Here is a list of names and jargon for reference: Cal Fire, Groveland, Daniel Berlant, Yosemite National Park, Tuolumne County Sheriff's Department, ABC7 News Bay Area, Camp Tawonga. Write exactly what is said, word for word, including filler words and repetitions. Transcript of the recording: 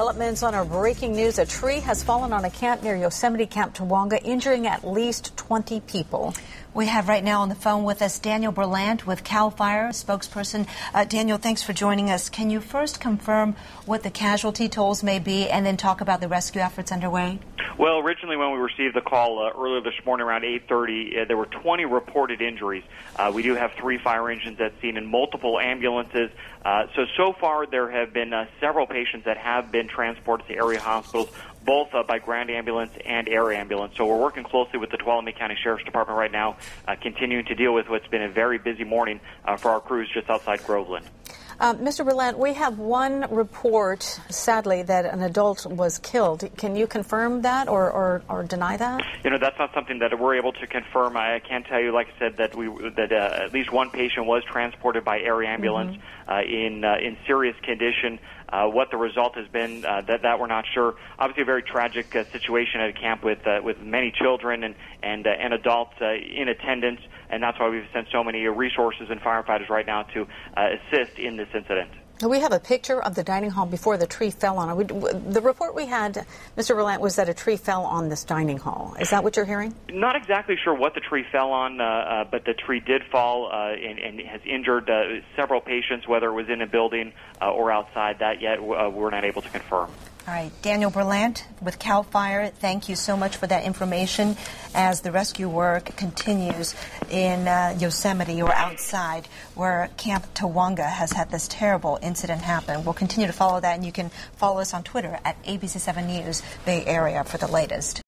Developments on our breaking news. A tree has fallen on a camp near Yosemite Camp Tawonga, injuring at least twenty people. We have right now on the phone with us Daniel Berlant with Cal Fire, spokesperson. Uh, Daniel, thanks for joining us. Can you first confirm what the casualty tolls may be and then talk about the rescue efforts underway? Well, originally when we received the call uh, earlier this morning around eight thirty, uh, there were twenty reported injuries. Uh, we do have three fire engines at scene and multiple ambulances. Uh, so, so far there have been uh, several patients that have been transported to area hospitals, both uh, by ground ambulance and air ambulance. So we're working closely with the Tuolumne County Sheriff's Department right now, uh, continuing to deal with what's been a very busy morning uh, for our crews just outside Groveland. Uh, Mister Berlant, we have one report, sadly, that an adult was killed. Can you confirm that or, or, or deny that? You know, that's not something that we're able to confirm. I can tell you, like I said, that we that uh, at least one patient was transported by air ambulance mm-hmm. uh, in uh, in serious condition. Uh, what the result has been, uh, that that we're not sure. Obviously, a very tragic uh, situation at a camp with uh, with many children and and, uh, and adults uh, in attendance, and that's why we've sent so many resources and firefighters right now to uh, assist in this incident. We have a picture of the dining hall before the tree fell on it. The report we had, Mister Berlant, was that a tree fell on this dining hall. Is that what you're hearing? Not exactly sure what the tree fell on, uh, uh, but the tree did fall uh, and, and has injured uh, several patients, whether it was in a building uh, or outside. That yet uh, we're not able to confirm. All right. Daniel Berlant with Cal Fire, thank you so much for that information as the rescue work continues in uh, Yosemite or outside where Camp Tawonga has had this terrible incident happen. We'll continue to follow that, and you can follow us on Twitter at A B C seven News Bay Area for the latest.